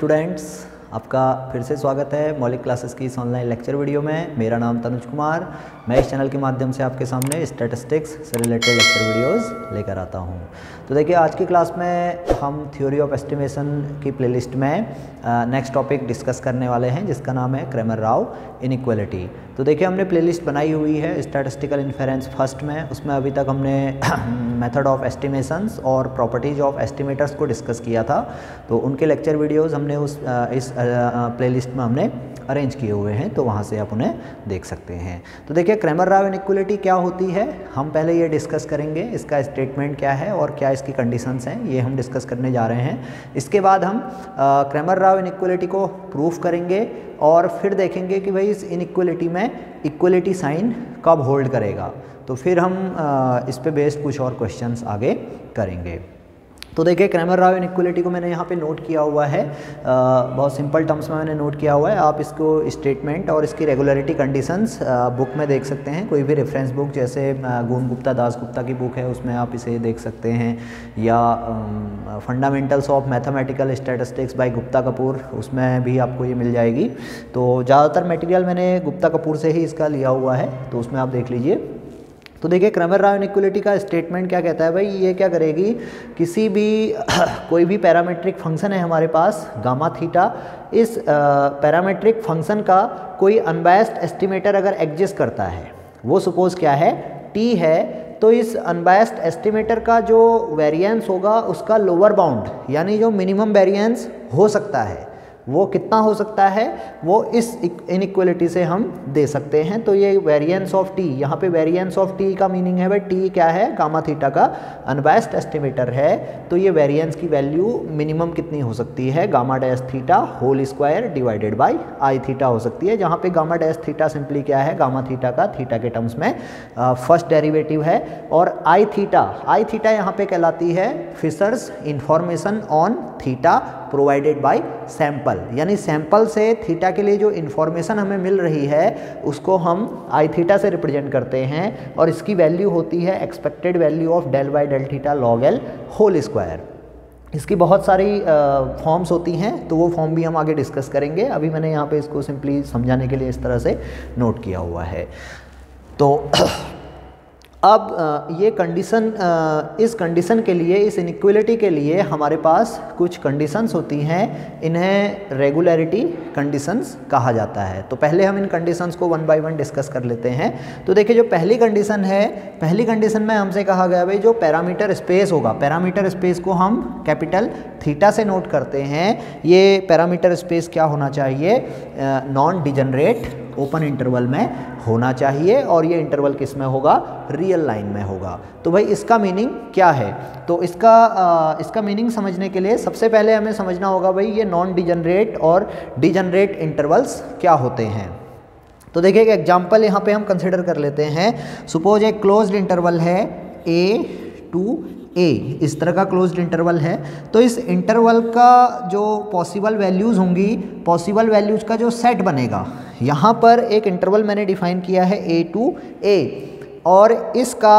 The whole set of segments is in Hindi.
स्टूडेंट्स, आपका फिर से स्वागत है मॉलिक क्लासेस की इस ऑनलाइन लेक्चर वीडियो में। मेरा नाम तनुज कुमार, मैं इस चैनल के माध्यम से आपके सामने स्टैटिस्टिक्स से रिलेटेड लेक्चर वीडियोस लेकर आता हूं। तो देखिए, आज की क्लास में हम थ्योरी ऑफ एस्टिमेशन की प्लेलिस्ट में नेक्स्ट टॉपिक डिस्कस करने वाले हैं, जिसका नाम है क्रेमर-राव इनइक्वालिटी। तो देखिए, हमने प्लेलिस्ट बनाई हुई है स्टैटिस्टिकल इन्फेरेंस फर्स्ट में। उसमें अभी तक हमने मेथड ऑफ एस्टिमेशंस और प्रॉपर्टीज ऑफ एस्टिमेटर्स को डिस्कस किया था। तो उनके लेक्चर वीडियोज़ हमने इस प्लेलिस्ट में हमने अरेंज किए हुए हैं, तो वहाँ से आप उन्हें देख सकते हैं। तो देखिए, क्रेमर-राव इनइक्वालिटी क्या होती है, हम पहले ये डिस्कस करेंगे। इसका स्टेटमेंट क्या है और क्या इसकी कंडीशंस हैं, ये हम डिस्कस करने जा रहे हैं। इसके बाद हम क्रेमर-राव इनइक्वालिटी को प्रूफ करेंगे और फिर देखेंगे कि भाई इस इनइक्वालिटी में इक्वलिटी साइन कब होल्ड करेगा। तो फिर हम इस पर बेस्ड कुछ और क्वेश्चंस आगे करेंगे। तो देखिए, क्रेमर-राव इनइक्वालिटी को मैंने यहाँ पे नोट किया हुआ है, बहुत सिंपल टर्म्स में मैंने नोट किया हुआ है। आप इसको स्टेटमेंट और इसकी रेगुलरिटी कंडीशंस बुक में देख सकते हैं, कोई भी रेफरेंस बुक जैसे गुण गुप्ता, दास गुप्ता की बुक है, उसमें आप इसे देख सकते हैं, या fundamentals of mathematical statistics by Gupta Kapoor, उसमें भी आपको ये मिल जाएगी। तो ज़्यादातर मटेरियल मैंने गुप्ता कपूर से ही इसका लिया हुआ है, तो उसमें आप देख लीजिए। तो देखिए, क्रेमर-राव इनइक्वालिटी का स्टेटमेंट क्या कहता है भाई, ये क्या करेगी, किसी भी कोई भी पैरामीट्रिक फंक्शन है हमारे पास गामा थीटा, इस पैरामीट्रिक फंक्शन का कोई अनबायस्ड एस्टिमेटर अगर एग्जिस्ट करता है, वो सपोज क्या है, टी है, तो इस अनबायस्ड एस्टिमेटर का जो वेरिएंस होगा उसका लोअर बाउंड यानी जो मिनिमम वेरिएंस हो सकता है वो कितना हो सकता है, वो इस इनइक्वालिटी से हम दे सकते हैं। तो ये वेरिएंस ऑफ टी, यहाँ पे वेरिएंस ऑफ टी का मीनिंग है भाई टी क्या है, गामा थीटा का अनबायस्ड एस्टिमेटर है, तो ये वेरिएंस की वैल्यू मिनिमम कितनी हो सकती है, gamma dash theta whole square divided by I theta हो सकती है। जहाँ पे गामा डैश थीटा सिंपली क्या है, गामा थीटा का थीटा के टर्म्स में फर्स्ट डेरिवेटिव है, और आई थीटा यहाँ पे कहलाती है Fisher's information on theta provided by sample, यानी सैंपल से थीटा के लिए जो इन्फॉर्मेशन हमें मिल रही है उसको हम आई थीटा से रिप्रेजेंट करते हैं, और इसकी वैल्यू होती है expected value of del by del theta log L whole square. इसकी बहुत सारी फॉर्म्स होती हैं, तो वो फॉर्म भी हम आगे डिस्कस करेंगे। अभी मैंने यहाँ पे इसको सिंपली समझाने के लिए इस तरह से नोट किया हुआ है। तो अब ये कंडीशन, इस कंडीशन के लिए, इस इनइक्वालिटी के लिए हमारे पास कुछ कंडीशंस होती हैं, इन्हें रेगुलरिटी कंडीशंस कहा जाता है। तो पहले हम इन कंडीशंस को वन बाय वन डिस्कस कर लेते हैं। तो देखिए, जो पहली कंडीशन है, पहली कंडीशन में हमसे कहा गया भाई जो पैरामीटर स्पेस होगा, पैरामीटर स्पेस को हम कैपिटल थीटा से नोट करते हैं। ये पैरामीटर स्पेस क्या होना चाहिए, नॉन डिजनरेट ओपन इंटरवल में होना चाहिए, और ये इंटरवल किस में होगा, रियल लाइन में होगा। तो भाई इसका मीनिंग क्या है, तो इसका मीनिंग समझने के लिए सबसे पहले हमें समझना होगा भाई ये नॉन डिजनरेट और डिजनरेट इंटरवल्स क्या होते हैं। तो देखिए, एक एग्जांपल यहाँ पे हम कंसिडर कर लेते हैं। सपोज एक क्लोज्ड इंटरवल है ए टू ए, इस तरह का क्लोज्ड इंटरवल है, तो इस इंटरवल का जो पॉसिबल वैल्यूज़ होंगी, पॉसिबल वैल्यूज़ का जो सेट बनेगा, यहाँ पर एक इंटरवल मैंने डिफाइन किया है ए टू ए, और इसका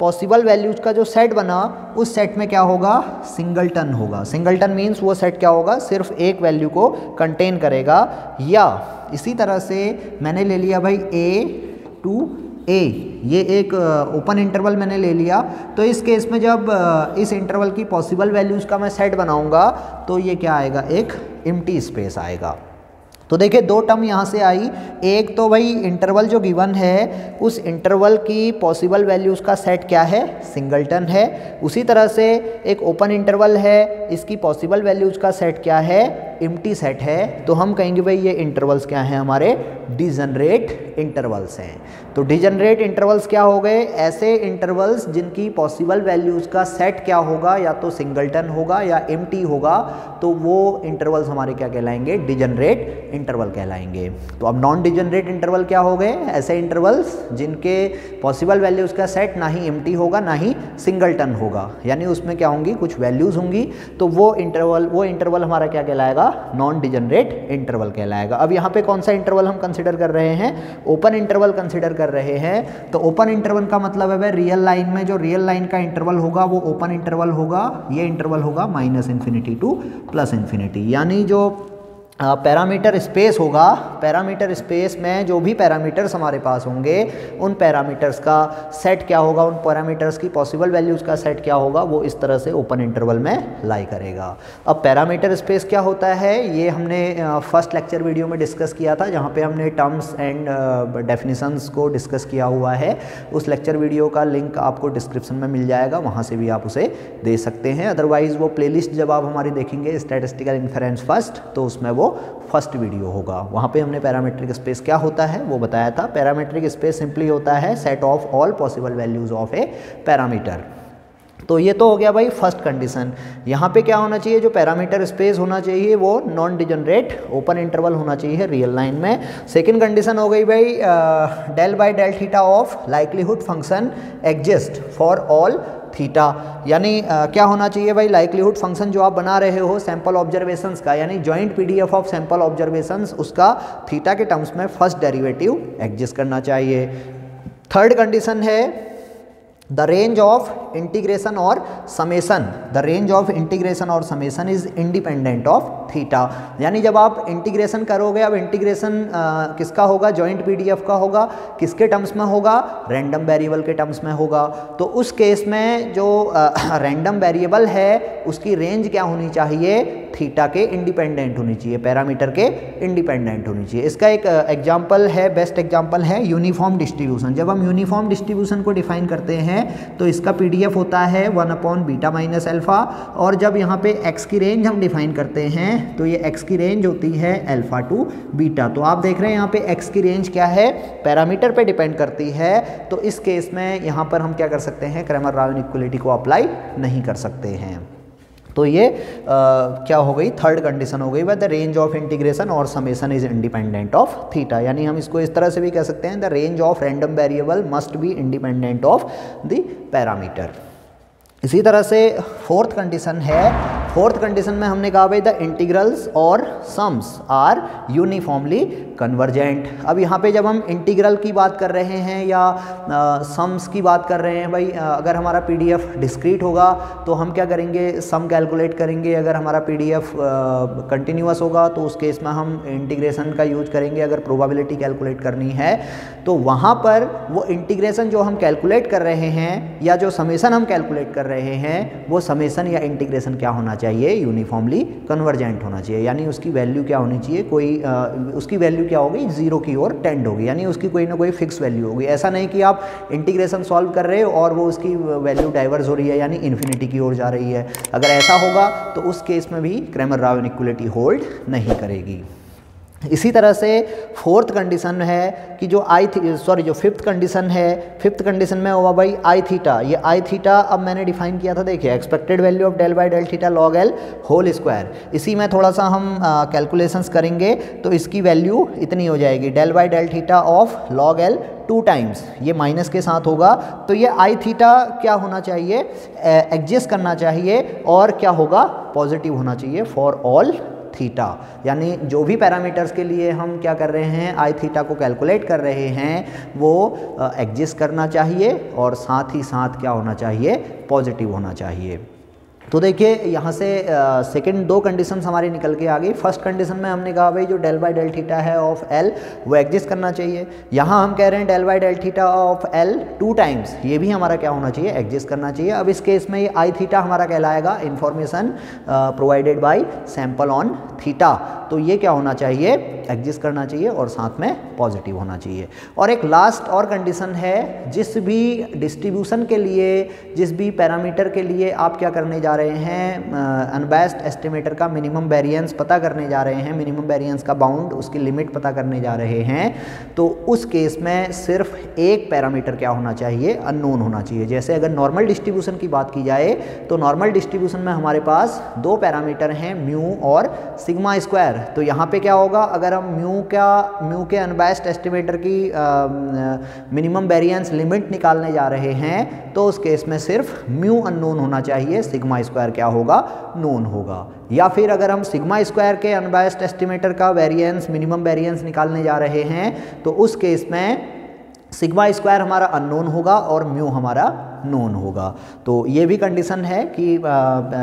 पॉसिबल वैल्यूज़ का जो सेट बना उस सेट में क्या होगा, सिंगलटन होगा। सिंगलटन मीन्स वो सेट क्या होगा, सिर्फ एक वैल्यू को कंटेन करेगा। या इसी तरह से मैंने ले लिया भाई ए टू ए, ये एक ओपन इंटरवल मैंने ले लिया, तो इस केस में जब इस इंटरवल की पॉसिबल वैल्यूज़ का मैं सेट बनाऊंगा तो ये क्या आएगा, एक एम्प्टी स्पेस आएगा। तो देखिए, दो टर्म यहाँ से आई, एक तो भाई इंटरवल जो गिवन है उस इंटरवल की पॉसिबल वैल्यूज़ का सेट क्या है, सिंगलटन है। उसी तरह से एक ओपन इंटरवल है, इसकी पॉसिबल वैल्यूज़ का सेट क्या है, एम्प्टी सेट है, तो हम कहेंगे भाई ये इंटरवल्स क्या हैं, हमारे डिजनरेट इंटरवल्स हैं। तो डिजनरेट इंटरवल्स क्या हो गए, ऐसे इंटरवल्स जिनकी पॉसिबल वैल्यूज़ का सेट क्या होगा, या तो सिंगलटन होगा या एम्प्टी होगा, तो वो इंटरवल्स हमारे क्या कहलाएंगे, डिजनरेट इंटरवल कहलाएंगे। तो अब नॉन डिजनरेट इंटरवल क्या हो गए, ऐसे इंटरवल्स जिनके पॉसिबल वैल्यूज़ का सेट ना ही एम्प्टी होगा ना ही सिंगलटन होगा, यानी उसमें क्या होंगी, कुछ वैल्यूज़ होंगी, तो वो इंटरवल हमारा क्या कहलाएगा, नॉन डिजनरेट इंटरवल कहलाएगा। अब यहाँ पे कौन सा इंटरवल हम कंसिडर कर रहे हैं? ओपन इंटरवल कंसिडर कर रहे हैं। तो ओपन इंटरवल का मतलब है भाई रियल लाइन में जो रियल लाइन का इंटरवल होगा वो ओपन इंटरवल होगा। ये इंटरवल होगा minus infinity to plus infinity, यानी जो पैरामीटर स्पेस होगा, पैरामीटर स्पेस में जो भी पैरामीटर्स हमारे पास होंगे उन पैरामीटर्स का सेट क्या होगा, उन पैरामीटर्स की पॉसिबल वैल्यूज़ का सेट क्या होगा, वो इस तरह से ओपन इंटरवल में लाई करेगा। अब पैरामीटर स्पेस क्या होता है, ये हमने फर्स्ट लेक्चर वीडियो में डिस्कस किया था, जहाँ पे हमने टर्म्स एंड डेफिनेशंस को डिस्कस किया हुआ है। उस लेक्चर वीडियो का लिंक आपको डिस्क्रिप्शन में मिल जाएगा, वहाँ से भी आप उसे दे सकते हैं। अदरवाइज़ वो प्लेलिस्ट जब आप हमारी देखेंगे स्टैटिस्टिकल इन्फरेंस फर्स्ट, तो उसमें फर्स्ट वीडियो होगा, वहां पे हमने पैरामीट्रिक स्पेस क्या होता है वो बताया था। पैरामीट्रिक स्पेस सिंपली होता है set of all possible values of a parameter. तो ये तो हो गया भाई फर्स्ट कंडीशन। यहाँ पे क्या होना चाहिए, जो पैरामीटर स्पेस होना चाहिए वो नॉन डिजनरेट ओपन इंटरवल होना चाहिए रियल लाइन में। सेकंड कंडीशन हो गई भाई del by del theta of likelihood function exist for all theta, यानी क्या होना चाहिए भाई, लाइक्लीहुड फंक्शन जो आप बना रहे हो सैंपल ऑब्जर्वेशंस का, यानी joint PDF of sample observations, उसका थीटा के टर्म्स में फर्स्ट डेरिवेटिव एग्जिस्ट करना चाहिए। थर्ड कंडीशन है द रेंज ऑफ इंटीग्रेशन और summation, the range of integration और summation is independent of theta, यानी जब आप इंटीग्रेशन करोगे, अब इंटीग्रेशन किसका होगा, जॉइंट पीडीएफ का होगा, किसके टर्म्स में होगा, रैंडम वेरिएबल के टर्म्स में होगा। तो उस केस में जो रैंडम वेरिएबल है उसकी रेंज क्या होनी चाहिए, थीटा के इंडिपेंडेंट होनी चाहिए, पैरामीटर के इंडिपेंडेंट होनी चाहिए। इसका एक एग्जाम्पल है, बेस्ट एग्जाम्पल है यूनिफॉर्म डिस्ट्रीब्यूशन। जब हम यूनिफॉर्म डिस्ट्रीब्यूशन को डिफाइन करते हैं तो इसका पीडीएफ होता है 1 अपॉन बीटा माइनस अल्फा, और जब यहाँ पे x की रेंज हम डिफाइन करते हैं तो ये x की रेंज होती है अल्फा टू बीटा। तो आप देख रहे हैं यहाँ पे x की रेंज क्या है, पैरामीटर पे डिपेंड करती है। तो इस केस में यहाँ पर हम क्या कर सकते हैं, क्रैमर-राव इनइक्वालिटी को अप्लाई नहीं कर सकते हैं। तो ये क्या हो गई, थर्ड कंडीशन हो गई by the range of integration और summation is independent of theta, यानी हम इसको इस तरह से भी कह सकते हैं the range of random variable must be independent of the parameter. इसी तरह से फोर्थ कंडीशन है, फोर्थ कंडीशन में हमने कहा भाई द इंटीग्रल्स और सम्स आर यूनिफॉर्मली कन्वर्जेंट। अब यहाँ पे जब हम इंटीग्रल की बात कर रहे हैं या सम्स की बात कर रहे हैं भाई, अगर हमारा पीडीएफ डिस्क्रीट होगा तो हम क्या करेंगे, सम कैलकुलेट करेंगे। अगर हमारा पीडीएफ कंटिन्यूअस होगा तो उस केस में हम इंटीग्रेशन का यूज करेंगे। अगर प्रोबेबिलिटी कैलकुलेट करनी है तो वहाँ पर वो इंटीग्रेशन जो हम कैलकुलेट कर रहे हैं या जो समेसन हम कैलकुलेट कर रहे हैं वो समेसन या इंटीग्रेशन क्या होना चाहिए, यूनिफॉर्मली कन्वर्जेंट होना चाहिए, यानी उसकी वैल्यू क्या होनी चाहिए, कोई उसकी वैल्यू क्या होगी, जीरो की ओर टेंड होगी, यानी उसकी कोई ना कोई फिक्स वैल्यू होगी। ऐसा नहीं कि आप इंटीग्रेशन सॉल्व कर रहे हो और वो उसकी वैल्यू डाइवर्स हो रही है यानी इन्फिनिटी की ओर जा रही है। अगर ऐसा होगा तो उस केस में भी क्रैमर-राव इनइक्वालिटी होल्ड नहीं करेगी। इसी तरह से फोर्थ कंडीशन है कि जो फिफ्थ कंडीशन है, फिफ्थ कंडीशन में हुआ भाई आई थीटा। ये आई थीटा अब मैंने डिफाइन किया था, देखिए expected value of del by del theta log L whole square. इसी में थोड़ा सा हम कैलकुलेशंस करेंगे तो इसकी वैल्यू इतनी हो जाएगी, del by del theta of log L 2 times, ये माइनस के साथ होगा। तो ये आई थीटा क्या होना चाहिए, एग्जिस्ट करना चाहिए और क्या होगा, पॉजिटिव होना चाहिए फॉर ऑल थीटा, यानी जो भी पैरामीटर्स के लिए हम क्या कर रहे हैं, आई थीटा को कैलकुलेट कर रहे हैं, वो एग्जिस्ट करना चाहिए और साथ ही साथ क्या होना चाहिए, पॉजिटिव होना चाहिए। तो देखिए यहाँ से सेकंड दो कंडीशंस हमारी निकल के आ गई। फर्स्ट कंडीशन में हमने कहा भाई जो डेल बाय डेल थीटा है ऑफ एल वो एग्जिस्ट करना चाहिए। यहाँ हम कह रहे हैं del by del theta of L 2 times, ये भी हमारा क्या होना चाहिए, एग्जिस्ट करना चाहिए। अब इस केस में ये आई थीटा हमारा कहलाएगा information provided by sample on theta, तो ये क्या होना चाहिए, एग्जिस्ट करना चाहिए और साथ में पॉजिटिव होना चाहिए। और एक लास्ट और कंडीशन है, जिस भी डिस्ट्रीब्यूशन के लिए, जिस भी पैरामीटर के लिए आप क्या करने जा रहे हैं, अनबायस्ड एस्टिमेटर का मिनिमम वेरिएंस पता करने जा रहे हैं, मिनिमम वेरिएंस का बाउंड, उसकी लिमिट पता करने जा रहे हैं, तो उस केस में सिर्फ एक पैरामीटर क्या होना चाहिए, अननोन होना चाहिए। जैसे अगर नॉर्मल डिस्ट्रीब्यूशन की बात की जाए तो नॉर्मल डिस्ट्रीब्यूशन में हमारे पास 2 पैरामीटर हैं, म्यू और सिग्मा स्क्वायर। तो यहाँ पे क्या होगा, अगर हम म्यू के अनबायस्ड एस्टिमेटर की मिनिमम वेरिएंस लिमिट निकालने जा रहे हैं तो उस केस में सिर्फ म्यू अननोन होना चाहिए, सिग्मा स्क्वायर क्या होगा, नोन होगा। या फिर अगर हम सिग्मा स्क्वायर के अनबायस्ड एस्टिमेटर का वेरिएंस, मिनिमम वेरिएंस निकालने जा रहे हैं तो उस केस में सिग्मा स्क्वायर हमारा अननोन होगा और म्यू हमारा नोन होगा। तो ये भी कंडीशन है कि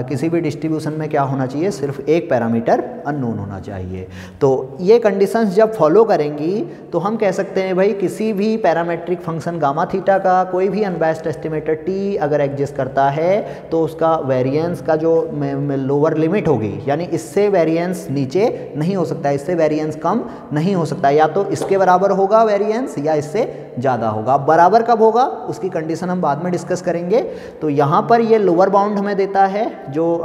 किसी भी डिस्ट्रीब्यूशन में क्या होना चाहिए, सिर्फ एक पैरामीटर अननोन होना चाहिए। तो ये कंडीशंस जब फॉलो करेंगी तो हम कह सकते हैं भाई किसी भी पैरामेट्रिक फंक्शन गामा थीटा का कोई भी अनबायस्ड एस्टिमेटर टी अगर एग्जिस्ट करता है तो उसका वेरिएंस का जो लोअर लिमिट होगी, यानी इससे वेरिएंस नीचे नहीं हो सकता, इससे वेरिएंस कम नहीं हो सकता, या तो इसके बराबर होगा वेरिएंस या इससे ज़्यादा होगा। बराबर कब होगा उसकी कंडीशन हम बाद में डिस्कस करेंगे। तो यहाँ पर ये लोअर बाउंड हमें देता है, जो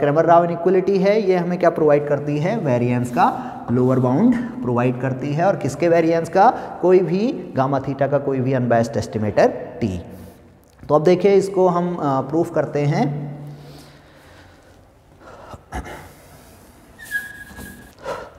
क्रैमर-राव इनइक्वालिटी है ये हमें क्या प्रोवाइड करती है, वेरिएंस का लोअर बाउंड प्रोवाइड करती है, और किसके वेरिएंस का, कोई भी गामा थीटा का कोई भी अनबायस्ड एस्टिमेटर टी। तो अब देखिए इसको हम प्रूफ करते हैं।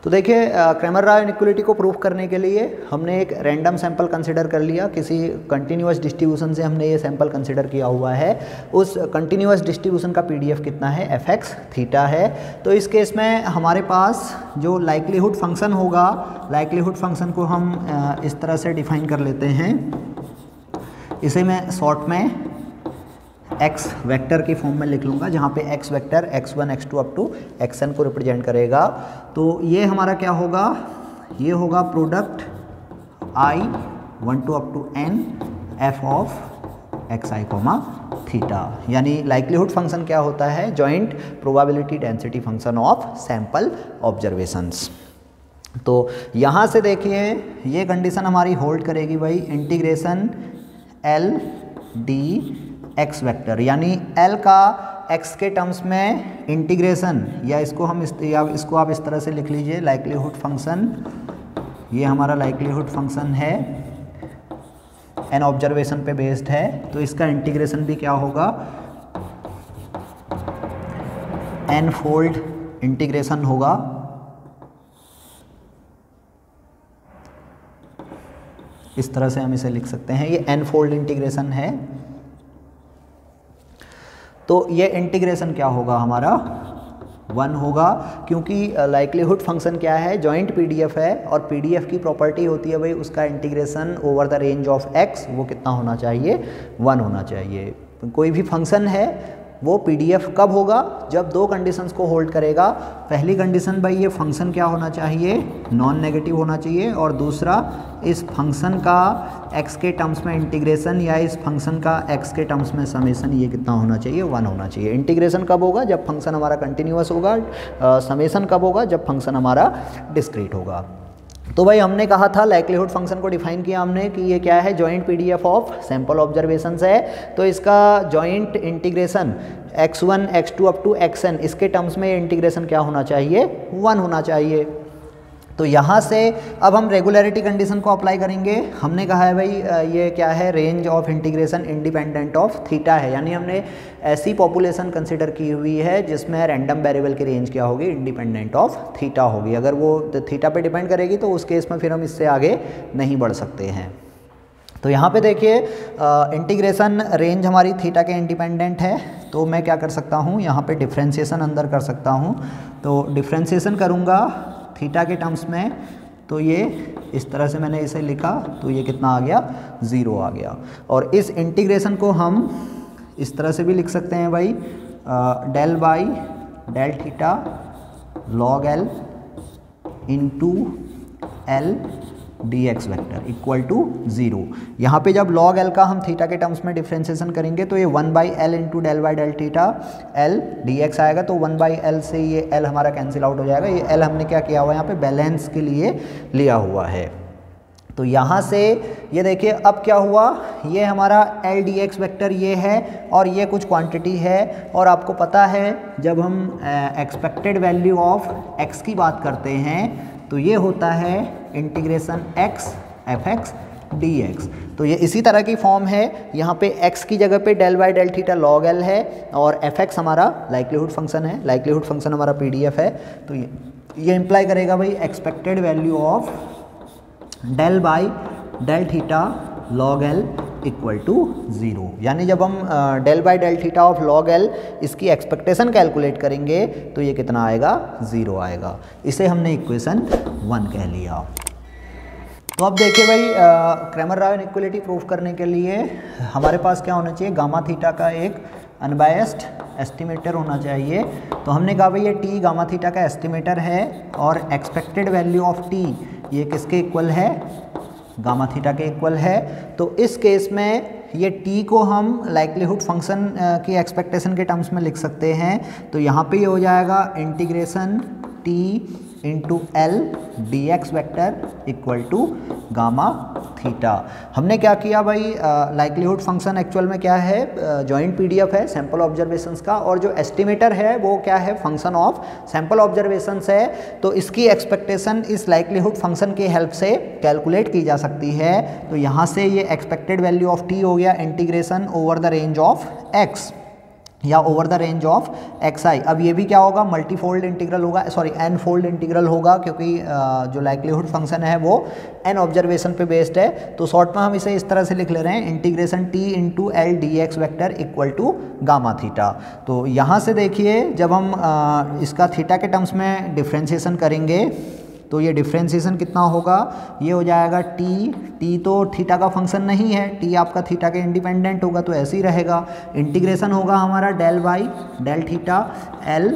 तो देखिए क्रैमर-राव इनइक्वालिटी को प्रूफ करने के लिए हमने एक रैंडम सैंपल कंसिडर कर लिया, किसी कंटिन्यूअस डिस्ट्रीब्यूशन से हमने ये सैंपल कंसिडर किया हुआ है। उस कंटिन्यूअस डिस्ट्रीब्यूशन का पीडीएफ कितना है, एफएक्स थीटा है। तो इस केस में हमारे पास जो लाइक्लीहुड फंक्शन होगा, लाइक्लीहुड फंक्शन को हम इस तरह से डिफाइन कर लेते हैं, इसे मैं शॉर्ट में एक्स वेक्टर के फॉर्म में लिख लूँगा, जहाँ पे X vector x1, x2 up to xn को रिप्रेजेंट करेगा। तो ये हमारा क्या होगा, ये होगा प्रोडक्ट i 1 2 अप टू n f of X I comma theta, यानी लाइक्लीहुड फंक्शन क्या होता है, joint probability density function of sample observations. तो यहाँ से देखिए ये कंडीशन हमारी होल्ड करेगी भाई, integration l d X vector, यानी एल का एक्स के टर्म्स में इंटीग्रेशन, या इसको हम इसको आप इस तरह से लिख लीजिए, लाइक्लीहुड फंक्शन, ये हमारा लाइक्लीहुड फंक्शन है, एन ऑब्जर्वेशन पे बेस्ड है, तो इसका इंटीग्रेशन भी क्या होगा, एन फोल्ड इंटीग्रेशन होगा। इस तरह से हम इसे लिख सकते हैं, ये एन फोल्ड इंटीग्रेशन है। तो ये इंटीग्रेशन क्या होगा हमारा, वन होगा, क्योंकि लाइक्लीहुड फंक्शन क्या है, जॉइंट पीडीएफ है, और पीडीएफ की प्रॉपर्टी होती है भाई उसका integration over the range of X, वो कितना होना चाहिए, वन होना चाहिए। कोई भी फंक्शन है वो पीडीएफ कब होगा, जब दो कंडीशंस को होल्ड करेगा। पहली कंडीशन भाई ये फंक्शन क्या होना चाहिए, नॉन नेगेटिव होना चाहिए, और दूसरा इस फंक्शन का एक्स के टर्म्स में इंटीग्रेशन या इस फंक्शन का एक्स के टर्म्स में समेशन ये कितना होना चाहिए, वन होना चाहिए। इंटीग्रेशन कब होगा, जब फंक्शन हमारा कंटिन्यूअस होगा, समेशन कब होगा, जब फंक्शन हमारा डिस्क्रीट होगा। तो भाई हमने कहा था लाइक्लीहुड फंक्शन को डिफाइन किया हमने कि ये क्या है, joint PDF of sample observations है। तो इसका joint integration x1, x2 up to xn इसके टर्म्स में इंटीग्रेशन क्या होना चाहिए, वन होना चाहिए। तो यहाँ से अब हम रेगुलरिटी कंडीशन को अप्लाई करेंगे। हमने कहा है भाई ये क्या है, range of integration independent of theta है, यानी हमने ऐसी पॉपुलेशन कंसिडर की हुई है जिसमें रैंडम वेरिएबल की रेंज क्या होगी, इंडिपेंडेंट ऑफ थीटा होगी। अगर वो थीटा पे डिपेंड करेगी तो उस केस में फिर हम इससे आगे नहीं बढ़ सकते हैं। तो यहाँ पे देखिए इंटीग्रेशन रेंज हमारी थीटा के इंडिपेंडेंट है, तो मैं क्या कर सकता हूँ, यहाँ पे डिफ्रेंसिएशन अंदर कर सकता हूँ। तो डिफ्रेंसिएशन करूँगा थीटा के टर्म्स में, तो ये इस तरह से मैंने इसे लिखा, तो ये कितना आ गया, ज़ीरो आ गया। और इस इंटीग्रेशन को हम इस तरह से भी लिख सकते हैं भाई, del by del theta log L into L D X vector equal to zero. यहाँ पे जब लॉग एल का हम थीटा के टर्म्स में डिफ्रेंसिएशन करेंगे तो ये one by L into del by del theta L D X आएगा। तो वन बाई एल से ये एल हमारा कैंसिल आउट हो जाएगा, ये एल हमने क्या किया हुआ है यहाँ पे, बैलेंस के लिए लिया हुआ है। तो यहाँ से ये देखिए अब क्या हुआ, ये हमारा एल डी एक्स वेक्टर ये है और ये कुछ क्वांटिटी है, और आपको पता है जब हम एक्सपेक्टेड वैल्यू ऑफ एक्स की बात करते हैं तो ये होता है integration x F X D X. तो ये इसी तरह की फॉर्म है, यहाँ पे x की जगह पे del by del theta log L है और एफ एक्स हमारा लाइक्लीहुड फंक्शन है, लाइक्लीहुड फंक्शन हमारा पीडीएफ है। तो ये इम्प्लाई करेगा भाई expected value of del by del theta log L equal to zero. यानी जब हम del by del theta of log L इसकी एक्सपेक्टेशन कैलकुलेट करेंगे तो ये कितना आएगा, ज़ीरो आएगा। इसे हमने इक्वेशन वन कह लिया। तो अब देखिए भाई, क्रैमर राव इनइक्वालिटी प्रूफ करने के लिए हमारे पास क्या होना चाहिए, गामा थीटा का एक अनबायस्ड एस्टिमेटर होना चाहिए। तो हमने कहा भाई ये टी गामा थीटा का एस्टिमेटर है और एक्सपेक्टेड वैल्यू ऑफ टी ये किसके इक्वल है, गामा थीटा के इक्वल है। तो इस केस में ये टी को हम लाइक्लीहुड फंक्शन की एक्सपेक्टेशन के टर्म्स में लिख सकते हैं। तो यहाँ पर ये हो जाएगा integration T into L D X vector equal to gamma theta. हमने क्या किया भाई, लाइक्लीहुड फंक्शन एक्चुअल में क्या है, जॉइंट पीडीएफ है सैम्पल ऑब्जर्वेशंस का, और जो एस्टिमेटर है वो क्या है, फंक्शन ऑफ सैम्पल ऑब्जर्वेशंस है। तो इसकी एक्सपेक्टेशन इस लाइक्लीहुड फंक्शन की हेल्प से कैलकुलेट की जा सकती है। तो यहाँ से ये एक्सपेक्टेड वैल्यू ऑफ टी हो गया integration over the range of X या over the range of X I. अब ये भी क्या होगा, मल्टीफोल्ड इंटीग्रल होगा, सॉरी एन फोल्ड इंटीग्रल होगा, क्योंकि जो लाइक्लीहुड फंक्शन है वो एन ऑब्जर्वेशन पे बेस्ड है। तो शॉर्ट में हम इसे इस तरह से लिख ले रहे हैं, integration T into L D X vector equal to gamma theta. तो यहाँ से देखिए जब हम इसका थीटा के टर्म्स में डिफ्रेंसीसन करेंगे तो ये डिफ्रेंसीसन कितना होगा, ये हो जाएगा टी, टी तो थीटा का फंक्शन नहीं है, टी आपका थीटा के इंडिपेंडेंट होगा तो ऐसे ही रहेगा। इंटीग्रेशन होगा हमारा del by del theta L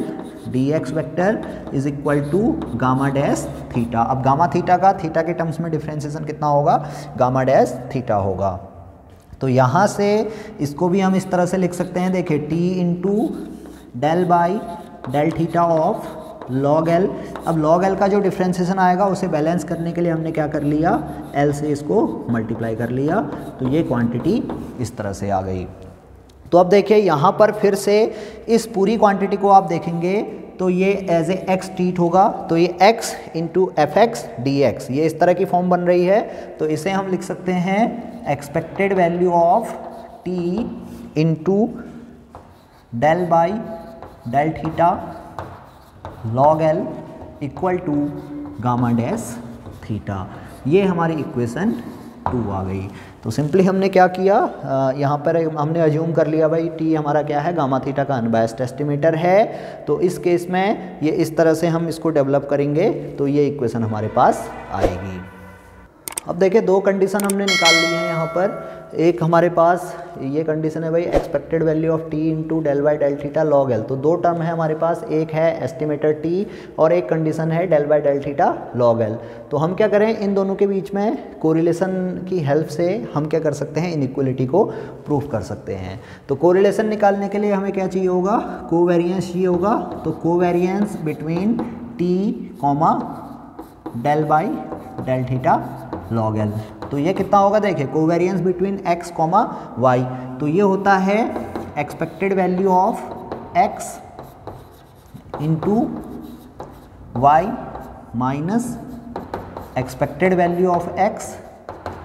D X vector is equal to gamma dash theta. अब गामा थीटा का थीटा के टर्म्स में डिफ्रेंसीसन कितना होगा, गामा डैश थीटा होगा। तो यहाँ से इसको भी हम इस तरह से लिख सकते हैं, देखिए T into del by del theta of log L. अब लॉग एल का जो डिफ्रेंसीसन आएगा उसे बैलेंस करने के लिए हमने क्या कर लिया, एल से इसको मल्टीप्लाई कर लिया। तो ये क्वांटिटी इस तरह से आ गई। तो अब देखिए यहाँ पर फिर से इस पूरी क्वांटिटी को आप देखेंगे तो ये एज ए एक्स ट्रीट होगा, तो ये x into F X D X ये इस तरह की फॉर्म बन रही है। तो इसे हम लिख सकते हैं expected value of T into del by del theta log L equal to gamma dash theta. ये हमारी इक्वेशन टू आ गई। तो सिंपली हमने क्या किया, यहाँ पर हमने अज्यूम कर लिया भाई टी हमारा क्या है, गामा थीटा का अनबायस्ड एस्टिमेटर है। तो इस केस में ये इस तरह से हम इसको डेवलप करेंगे तो ये इक्वेशन हमारे पास आएगी। अब देखिए दो कंडीशन हमने निकाल ली है यहाँ पर, एक हमारे पास ये कंडीशन है भाई expected value of T into del by del theta log L. तो दो टर्म है हमारे पास, एक है एस्टिमेटर टी और एक कंडीशन है del by del theta log L. तो हम क्या करें, इन दोनों के बीच में कोरिलेशन की हेल्प से हम क्या कर सकते हैं, इनइक्वलिटी को प्रूफ कर सकते हैं। तो कोरिलेशन निकालने के लिए हमें क्या चाहिए होगा, कोवेरियंस चाहिए होगा। तो covariance between T comma del by del theta log L. तो ये कितना होगा, देखिए covariance between x comma Y, तो ये होता है expected value of x into Y minus expected value of x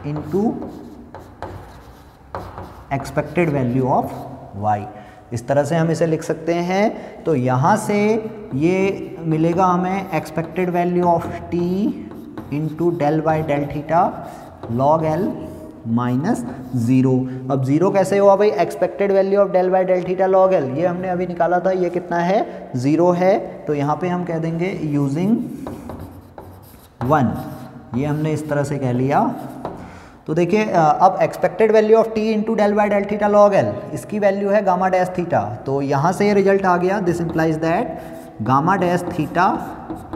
into expected value of y। इस तरह से हम इसे लिख सकते हैं। तो यहाँ से ये मिलेगा हमें expected value of t into del by del theta log L minus zero. अब ज़ीरो कैसे हुआ भाई, expected value of del by del theta log L ये हमने अभी निकाला था, ये कितना है, ज़ीरो है। तो यहाँ पे हम कह देंगे यूजिंग वन, ये हमने इस तरह से कह लिया। तो देखिए अब expected value of T into del by del theta log L इसकी वैल्यू है गामा डैश थीटा। तो यहाँ से ये रिजल्ट आ गया, this implies that gamma dash theta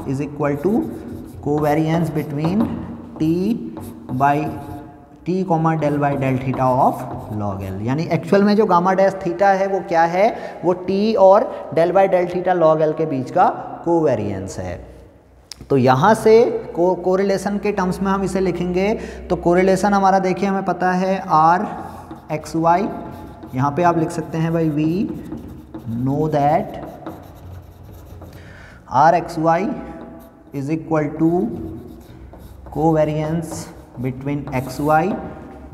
is equal to covariance between T comma del by del theta of log L. यानी एक्चुअल में जो गामा डैश थीटा है वो क्या है, वो टी और del by del theta log L के बीच का कोवेरियंस है। तो यहाँ से कोरिलेशन के टर्म्स में हम इसे लिखेंगे। तो कोरिलेशन हमारा देखिए हमें पता है आर एक्स वाई, यहाँ पे आप लिख सकते हैं भाई we know that R X Y is equal to covariance between X Y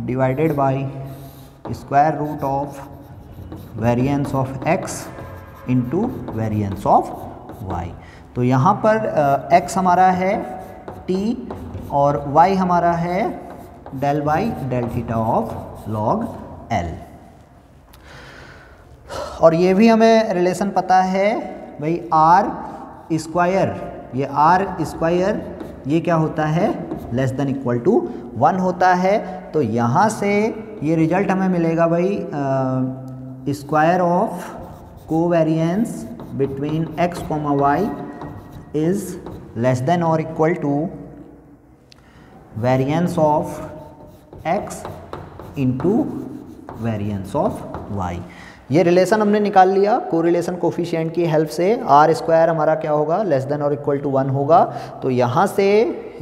divided by square root of variance of X into variance of Y. तो यहाँ पर x हमारा है t और y हमारा है del by del theta of of log L. और ये भी हमें रिलेशन पता है भाई आर स्क्वायर, ये आर स्क्वायर ये क्या होता है लेस देन इक्वल टू 1 होता है। तो यहाँ से ये रिजल्ट हमें मिलेगा भाई square of covariance between X comma Y is less than और equal to variance of X into variance of Y. ये रिलेशन हमने निकाल लिया कोरिलेशन कोफिशिएंट की हेल्प से। आर स्क्वायर हमारा क्या होगा लेस देन और इक्वल टू 1 होगा। तो यहाँ से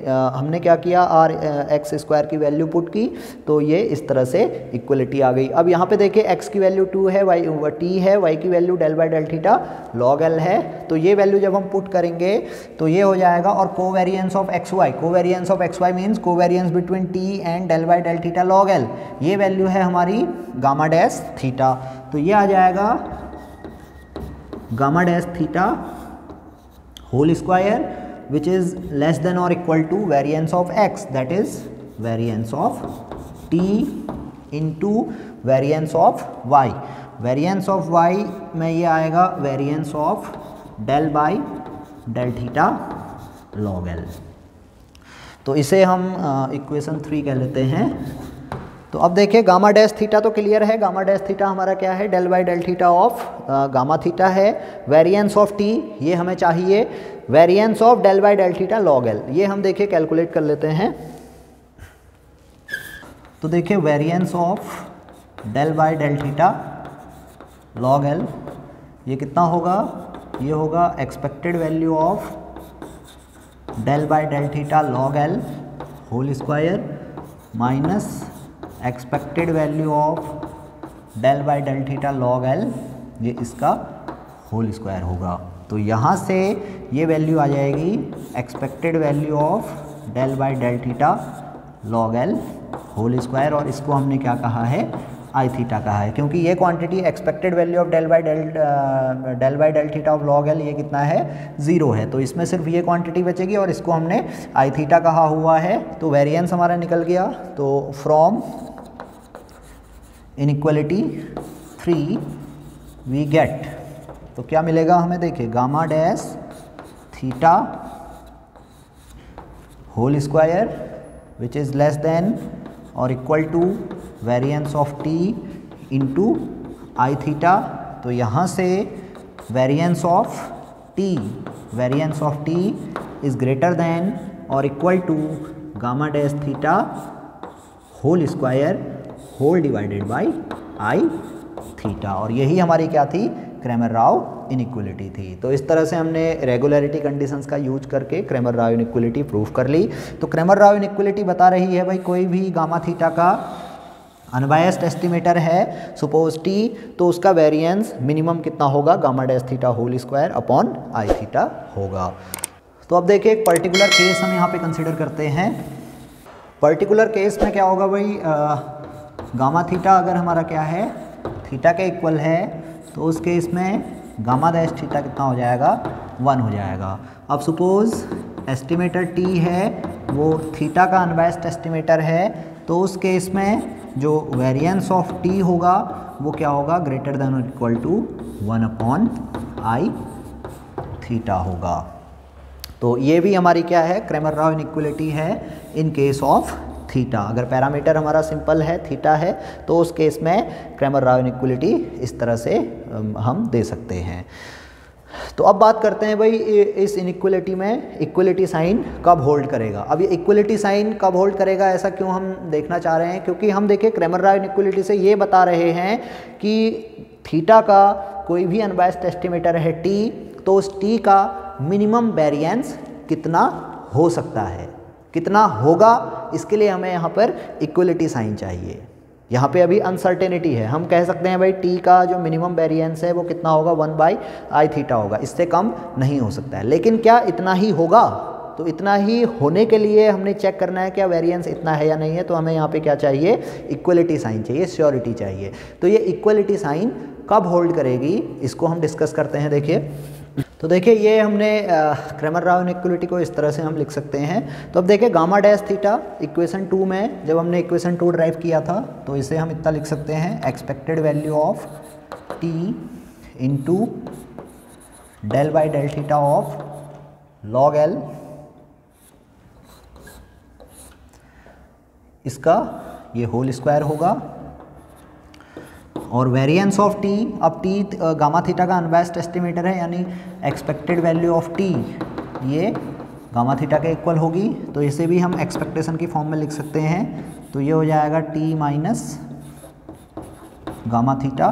हमने क्या किया आर एक्स स्क्वायर की वैल्यू पुट की, तो ये इस तरह से इक्वलिटी आ गई। अब यहाँ पे देखिए एक्स की वैल्यू 2 है, वाई टी है, वाई की value del by del theta log L है। तो ये वैल्यू जब हम पुट करेंगे तो ये हो जाएगा। और covariance of X Y, covariance of X Y means covariance between T and del by del theta log L, ये वैल्यू है हमारी गामा डैश थीटा। तो ये आ जाएगा gamma dash theta whole square which is less than or equal to variance of x, that is variance of t into variance of y. variance of y में ये आएगा variance of del by del theta log l। तो इसे हम equation 3 कह लेते हैं। तो अब देखिए गामा डैश थीटा तो क्लियर है, गामा डैश थीटा हमारा क्या है del by del theta of gamma theta है। वेरिएंस ऑफ टी ये हमें चाहिए, variance of del by del theta log L ये हम देखिए कैलकुलेट कर लेते हैं। तो देखिए variance of del by del theta log L ये कितना होगा, ये होगा expected value of del by del theta log L whole square minus expected value of del by del theta log L ये इसका होल स्क्वायर होगा। तो यहाँ से ये वैल्यू आ जाएगी expected value of del by del theta log L whole square. और इसको हमने क्या कहा है आई थीटा कहा है, क्योंकि ये quantity expected value of del by del theta of log L ये कितना है 0 है। तो इसमें सिर्फ ये क्वांटिटी बचेगी और इसको हमने आई थीटा कहा हुआ है। तो वेरिएंस हमारा निकल गया। तो फ्रॉम इनइक्वालिटी 3 वी गेट, तो क्या मिलेगा हमें देखिए gamma dash theta whole square which is less than और equal to variance of T into I theta. तो यहाँ से variance of T is greater than और equal to gamma dash theta whole square whole divided by I theta. और यही हमारी क्या थी क्रेमर-राव इनइक्वलिटी थी। तो इस तरह से हमने रेगुलरिटी कंडीशंस का यूज करके क्रेमर-राव इनइक्वलिटी प्रूव कर ली। तो क्रेमर-राव इनइक्वलिटी बता रही है भाई कोई भी गामा थीटा का अनबायस्ड एस्टिमेटर है सपोज टी, तो उसका वेरिएंस मिनिमम कितना होगा gamma dash theta whole square upon I theta होगा। तो अब देखिए एक पर्टिकुलर केस हम यहाँ पे कंसिडर करते हैं। पर्टिकुलर केस में क्या होगा भाई गामा थीटा अगर हमारा क्या है थीटा के इक्वल है तो उस केस में गामा डैश थीटा कितना हो जाएगा 1 हो जाएगा। अब सपोज एस्टिमेटर टी है वो थीटा का अनबायस्ड एस्टिमेटर है, तो उस केस में जो वेरिएंस ऑफ टी होगा वो क्या होगा ग्रेटर देन और equal to 1 upon I theta होगा। तो ये भी हमारी क्या है क्रेमर-राव इनइक्वलिटी है इन केस ऑफ थीटा। अगर पैरामीटर हमारा सिंपल है थीटा है तो उस केस में क्रेमर-राव इनइक्वलिटी इस तरह से हम दे सकते हैं। तो अब बात करते हैं भाई इस इनइक्वलिटी में इक्वलिटी साइन कब होल्ड करेगा। अब ये इक्वलिटी साइन कब होल्ड करेगा ऐसा क्यों हम देखना चाह रहे हैं, क्योंकि हम देखें क्रेमर-राव इनइक्वलिटी से ये बता रहे हैं कि थीटा का कोई भी अनबायस्ड एस्टिमेटर है टी, तो उस टी का मिनिमम वेरिएंस कितना हो सकता है, कितना होगा, इसके लिए हमें यहाँ पर इक्वलिटी साइन चाहिए। यहाँ पे अभी अनसर्टेनिटी है, हम कह सकते हैं भाई टी का जो मिनिमम वेरिएंस है वो कितना होगा 1 बाई आई थीटा होगा, इससे कम नहीं हो सकता है। लेकिन क्या इतना ही होगा, तो इतना ही होने के लिए हमने चेक करना है क्या वेरिएंस इतना है या नहीं है। तो हमें यहाँ पे क्या चाहिए इक्वलिटी साइन चाहिए, श्योरिटी चाहिए। तो ये इक्वलिटी साइन कब होल्ड करेगी इसको हम डिस्कस करते हैं। देखिए तो देखिए ये हमने क्रेमर राव इनइक्वालिटी को इस तरह से हम लिख सकते हैं। तो अब देखिए गामा डैश थीटा इक्वेशन 2 में जब हमने इक्वेशन 2 ड्राइव किया था तो इसे हम इतना लिख सकते हैं expected value of T into del by del theta of log L, इसका ये होल स्क्वायर होगा, और वेरिएंस ऑफ टी, अब टी गामा थीटा का अनबायस्ड एस्टिमेटर है यानी एक्सपेक्टेड वैल्यू ऑफ टी ये गामा थीटा के इक्वल होगी, तो इसे भी हम एक्सपेक्टेशन की फॉर्म में लिख सकते हैं। तो ये हो जाएगा T minus gamma theta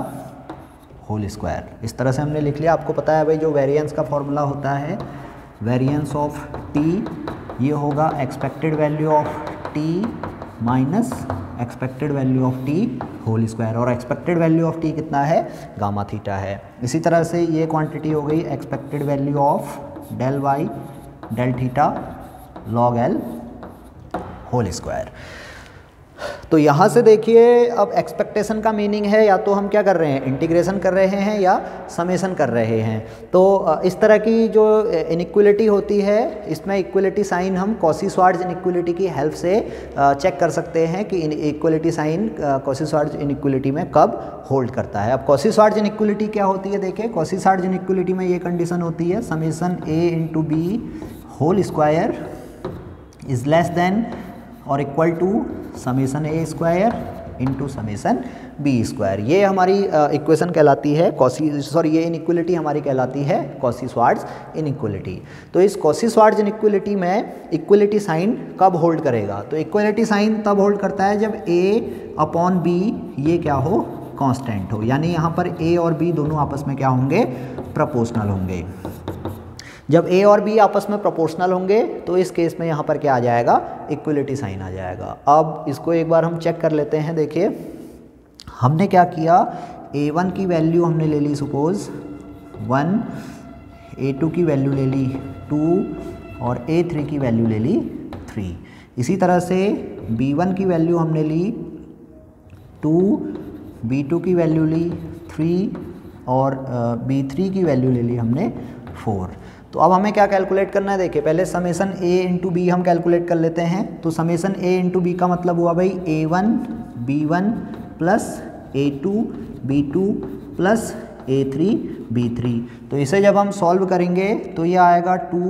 whole square. इस तरह से हमने लिख लिया। आपको पता है भाई जो वेरिएंस का फॉर्मूला होता है, वेरिएंस ऑफ टी ये होगा expected value of T minus expected value of T whole square, और एक्सपेक्टेड वैल्यू ऑफ टी कितना है, गामा थीटा है। इसी तरह से ये क्वांटिटी हो गई expected value of del by del theta log L whole square. तो यहाँ से देखिए अब एक्सपेक्टेशन का मीनिंग है या तो हम क्या कर रहे हैं, इंटीग्रेशन कर रहे हैं या समेशन कर रहे हैं। तो इस तरह की जो इनइक्वलिटी होती है इसमें इक्वलिटी साइन हम कॉसी स्वार्ज इनइक्वलिटी की हेल्प से चेक कर सकते हैं कि equality sign Cauchy Schwarz inequality में कब होल्ड करता है। अब कॉसी स्वार्ज इनइक्वलिटी क्या होती है, देखिए कॉसी स्वार्ज इनइक्वलिटी में ये कंडीशन होती है summation A into B whole square is less than और equal to summation A square into summation B square. ये हमारी इक्वेशन कहलाती है कॉसी, सॉरी ये इनइक्वलिटी हमारी कहलाती है कॉसी स्वार्ज इनइक्वलिटी। तो इस कॉसी स्वार्ज इनइक्वलिटी में इक्वलिटी साइन कब होल्ड करेगा, तो इक्वलिटी साइन तब होल्ड करता है जब ए अपॉन बी ये क्या हो, कांस्टेंट हो, यानी यहाँ पर ए और बी दोनों आपस में क्या होंगे, प्रोपोर्शनल होंगे। जब ए और बी आपस में प्रोपोर्शनल होंगे तो इस केस में यहाँ पर क्या आ जाएगा, इक्वलिटी साइन आ जाएगा। अब इसको एक बार हम चेक कर लेते हैं। देखिए हमने क्या किया, a1 की वैल्यू हमने ले ली सपोज 1, a2 की वैल्यू ले ली 2 और a3 की वैल्यू ले ली 3। इसी तरह से b1 की वैल्यू हमने ली 2, b2 की वैल्यू ली 3 और b3 की वैल्यू ले ली हमने 4। तो अब हमें क्या कैलकुलेट करना है, देखिए पहले समेसन a इंटू बी हम कैलकुलेट कर लेते हैं। तो समेसन a इंटू बी का मतलब हुआ भाई a1 b1 plus a2 b2 plus a3 b3। तो इसे जब हम सॉल्व करेंगे तो ये आएगा 2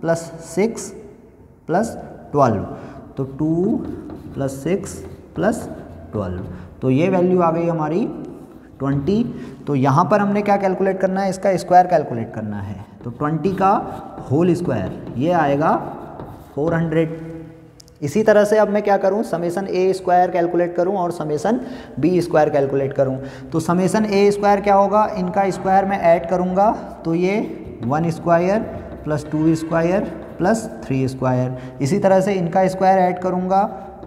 प्लस 6 प्लस 12, तो 2 प्लस 6 प्लस 12, तो ये वैल्यू आ गई हमारी 20। तो यहाँ पर हमने क्या कैलकुलेट करना है, इसका स्क्वायर कैलकुलेट करना है। तो 20 का होल स्क्वायर ये आएगा 400। इसी तरह से अब मैं क्या करूँ, समेसन ए स्क्वायर कैलकुलेट करूँ और समेसन बी स्क्वायर कैलकुलेट करूँ। तो समेसन ए स्क्वायर क्या होगा, इनका स्क्वायर मैं ऐड करूँगा तो ये 1 square plus 2 square plus 3 square. इसी तरह से इनका स्क्वायर ऐड करूँगा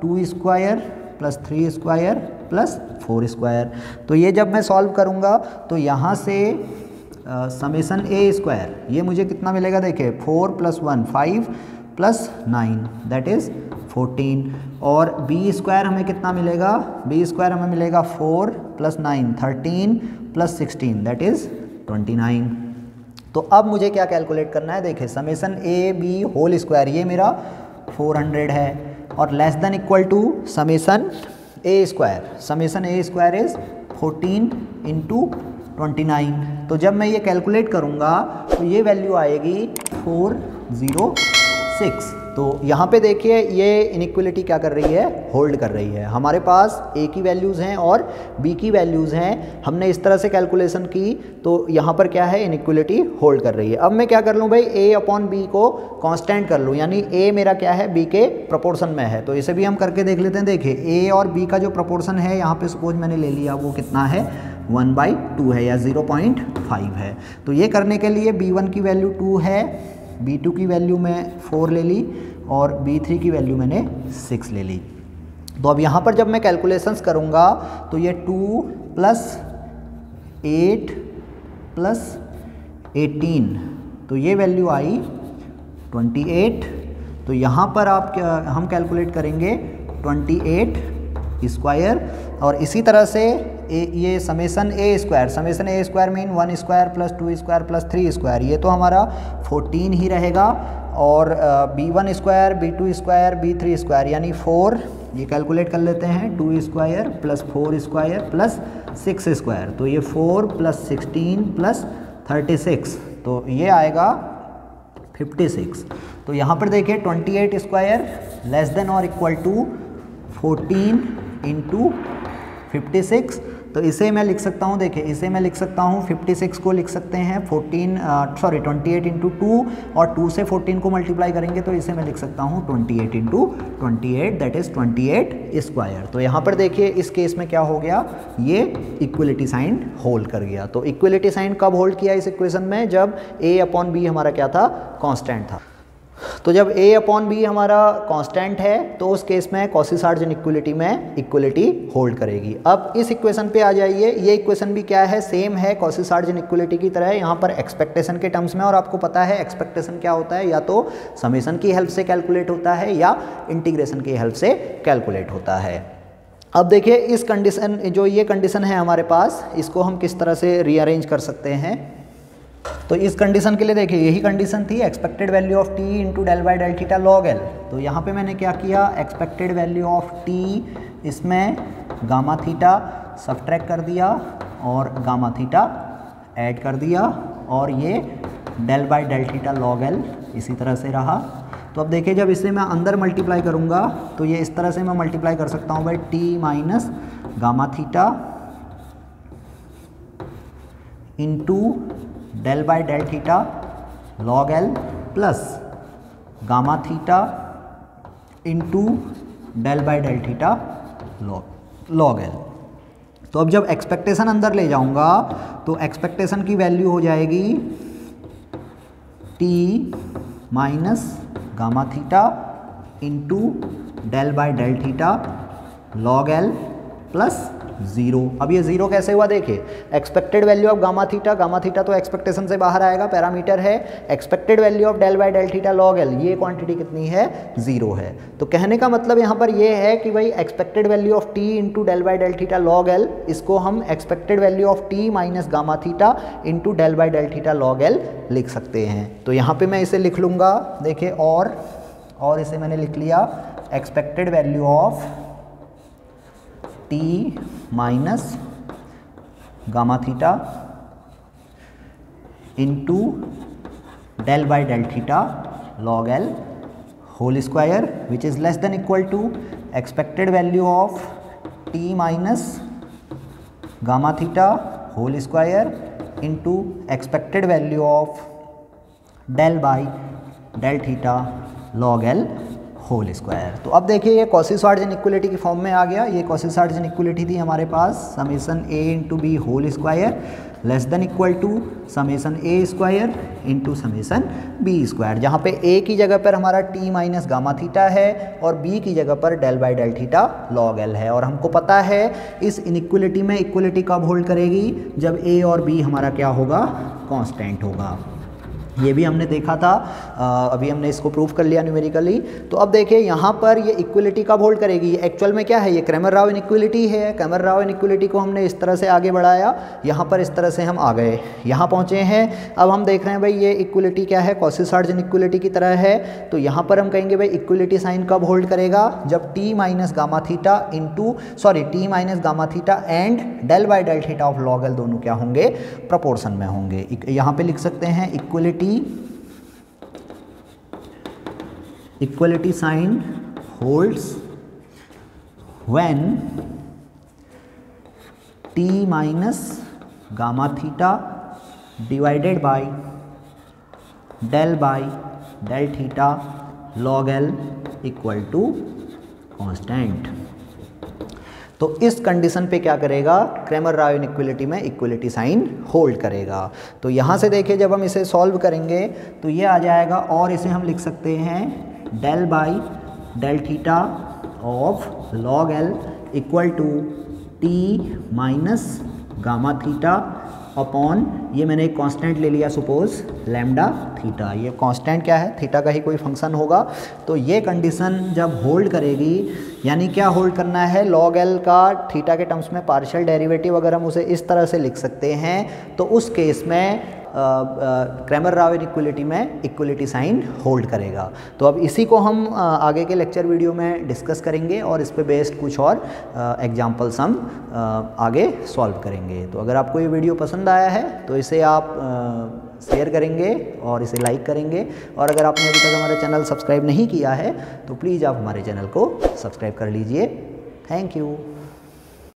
2 square plus 3 square plus 4 square. तो ये जब मैं सॉल्व करूँगा तो यहाँ से समेसन ए स्क्वायर ये मुझे कितना मिलेगा, देखिए 4 प्लस 1 5 प्लस 9 दैट इज़ 14, और बी स्क्वायर हमें कितना मिलेगा, बी स्क्वायर हमें मिलेगा 4 प्लस 9 13 प्लस 16 दैट इज़ 29। तो अब मुझे क्या कैलकुलेट करना है, देखिए summation A B whole square ये मेरा 400 है और less than equal to summation A square, summation A square is 14 into 29। तो जब मैं ये कैलकुलेट करूँगा तो ये वैल्यू आएगी 406। तो यहाँ पे देखिए ये इनइक्वलिटी क्या कर रही है, होल्ड कर रही है। हमारे पास ए की वैल्यूज़ हैं और बी की वैल्यूज़ हैं, हमने इस तरह से कैलकुलेशन की तो यहाँ पर क्या है, इनइक्वलिटी होल्ड कर रही है। अब मैं क्या कर लूँ भाई, ए अपॉन बी को कांस्टेंट कर लूँ, यानी ए मेरा क्या है, बी के प्रोपोर्शन में है। तो इसे भी हम करके देख लेते हैं। देखिए ए और बी का जो प्रोपोर्शन है यहाँ पर सपोज मैंने ले लिया वो कितना है 1/2 है या 0.5 है। तो ये करने के लिए b1 की वैल्यू 2 है, b2 की वैल्यू मैं 4 ले ली और b3 की वैल्यू मैंने 6 ले ली। तो अब यहाँ पर जब मैं कैलकुलेशंस करूँगा तो ये 2 प्लस 8 प्लस 18, तो ये वैल्यू आई 28। तो यहाँ पर आप हम कैलकुलेट करेंगे 28 स्क्वायर, और इसी तरह से ये summation A square, summation A square mean 1 square plus 2 square plus 3 square, ये तो हमारा 14 ही रहेगा। और b1 square, b2 square, b3 square यानी 4, ये कैलकुलेट कर लेते हैं, 2 square plus 4 square plus 6 square, तो ये 4 प्लस 16 प्लस 36, तो ये आएगा 56। तो यहाँ पर देखिए 28 स्क्वायर लेस देन और इक्वल टू 14 इंटू 56, तो इसे मैं लिख सकता हूँ, देखिए इसे मैं लिख सकता हूँ 56 को लिख सकते हैं 28 इंटू 2, और 2 से 14 को मल्टीप्लाई करेंगे तो इसे मैं लिख सकता हूँ 28 इंटू 28 दैट इज़ 28 स्क्वायर। तो यहाँ पर देखिए इस केस में क्या हो गया, ये इक्वलिटी साइन होल्ड कर गया। तो इक्वलिटी साइन कब होल्ड किया इस इक्वेशन में, जब a अपॉन b हमारा क्या था, कॉन्स्टेंट था। तो जब a अपॉन बी हमारा कांस्टेंट है तो उस केस में कॉसी शार्ज इनइक्वालिटी में इक्वलिटी होल्ड करेगी। अब इस इक्वेशन पे आ जाइए, ये इक्वेशन भी क्या है, सेम है कॉसी शार्ज इनइक्वालिटी की तरह, यहाँ पर एक्सपेक्टेशन के टर्म्स में, और आपको पता है एक्सपेक्टेशन क्या होता है, या तो समेशन की हेल्प से कैलकुलेट होता है या इंटीग्रेशन की हेल्प से कैलकुलेट होता है। अब देखिए इस कंडीशन, जो ये कंडीशन है हमारे पास, इसको हम किस तरह से रीअरेंज कर सकते हैं। तो इस कंडीशन के लिए देखिए यही कंडीशन थी, expected value of T into del by del theta log L. तो यहाँ पे मैंने क्या किया, एक्सपेक्टेड वैल्यू ऑफ टी, इसमें गामा थीटा सब्ट्रैक्ट कर दिया और गामा थीटा ऐड कर दिया, और ये del by del theta log L इसी तरह से रहा। तो अब देखिए जब इसे मैं अंदर मल्टीप्लाई करूँगा तो ये इस तरह से मैं मल्टीप्लाई कर सकता हूँ, भाई T minus gamma theta into del by del theta log L plus gamma theta into del by del theta log L. तो अब जब एक्सपेक्टेशन अंदर ले जाऊंगा तो एक्सपेक्टेशन की वैल्यू हो जाएगी T minus gamma theta into del by del theta log L plus 0। अब ये 0 कैसे हुआ, देखिए expected value of gamma theta तो एक्सपेक्टेशन से बाहर आएगा, पैरामीटर है। Expected value of del by del theta log L, ये क्वांटिटी कितनी है, 0 है। तो कहने का मतलब यहाँ पर ये है कि भाई expected value of T into del by del theta log L, इसको हम expected value of T minus gamma theta into del by del theta log L लिख सकते हैं। तो यहाँ पर मैं इसे लिख लूँगा, देखिए और इसे मैंने लिख लिया expected value of T minus gamma theta into del by del theta log L whole square which is less than equal to expected value of T minus gamma theta whole square into expected value of del by del theta log L whole square. तो अब देखिए ये कॉसी शार्ज इनइक्वालिटी की फॉर्म में आ गया। ये कॉसी शार्ज इनइक्वालिटी थी हमारे पास, summation a into B whole square less than equal to summation a square into summation b square, जहाँ पे a की जगह पर हमारा t माइनस गामा थीटा है और b की जगह पर del by del theta log L है। और हमको पता है इस इनइक्वालिटी में इक्वलिटी कब होल्ड करेगी, जब a और b हमारा क्या होगा, कॉन्स्टेंट होगा। ये भी हमने देखा था, अभी हमने इसको प्रूफ कर लिया न्यूमेरिकली। तो अब देखिए यहाँ पर ये इक्वलिटी कब होल्ड करेगी, एक्चुअल में क्या है, ये क्रेमर राव इनइक्वलिटी है। क्रेमर राव इनइक्वलिटी को हमने इस तरह से आगे बढ़ाया, यहाँ पर इस तरह से हम आ गए, यहाँ पहुँचे हैं। अब हम देख रहे हैं भाई ये इक्वलिटी क्या है, कॉसी शार्ज इनइक्वलिटी की तरह है। तो यहाँ पर हम कहेंगे भाई इक्वलिटी साइन कब होल्ड करेगा, जब T minus gamma theta T minus gamma theta and del by del theta of log L दोनों क्या होंगे, प्रपोर्शन में होंगे। यहाँ पर लिख सकते हैं equality sign holds when T minus gamma theta divided by del theta log L equal to constant. तो इस कंडीशन पे क्या करेगा, क्रेमर राव इनइक्वालिटी में इक्वलिटी साइन होल्ड करेगा। तो यहाँ से देखिए जब हम इसे सॉल्व करेंगे तो ये आ जाएगा, और इसे हम लिख सकते हैं del by del theta of log L equal to T minus gamma theta upon, ये मैंने एक कांस्टेंट ले लिया सपोज लैम्डा थीटा, ये कांस्टेंट क्या है थीटा का ही कोई फंक्शन होगा, तो ये कंडीशन जब होल्ड करेगी, यानी क्या होल्ड करना है, लॉग एल का थीटा के टर्म्स में पार्शियल डेरिवेटिव अगर हम उसे इस तरह से लिख सकते हैं तो उस केस में क्रैमर राव इक्वलिटी में इक्वलिटी साइन होल्ड करेगा। तो अब इसी को हम आगे के लेक्चर वीडियो में डिस्कस करेंगे और इस पे बेस्ड कुछ और एग्जांपल्स हम आगे सॉल्व करेंगे। तो अगर आपको ये वीडियो पसंद आया है तो इसे आप शेयर करेंगे और इसे लाइक करेंगे, और अगर आपने अभी तक हमारा चैनल सब्सक्राइब नहीं किया है तो प्लीज़ आप हमारे चैनल को सब्सक्राइब कर लीजिए। Thank you.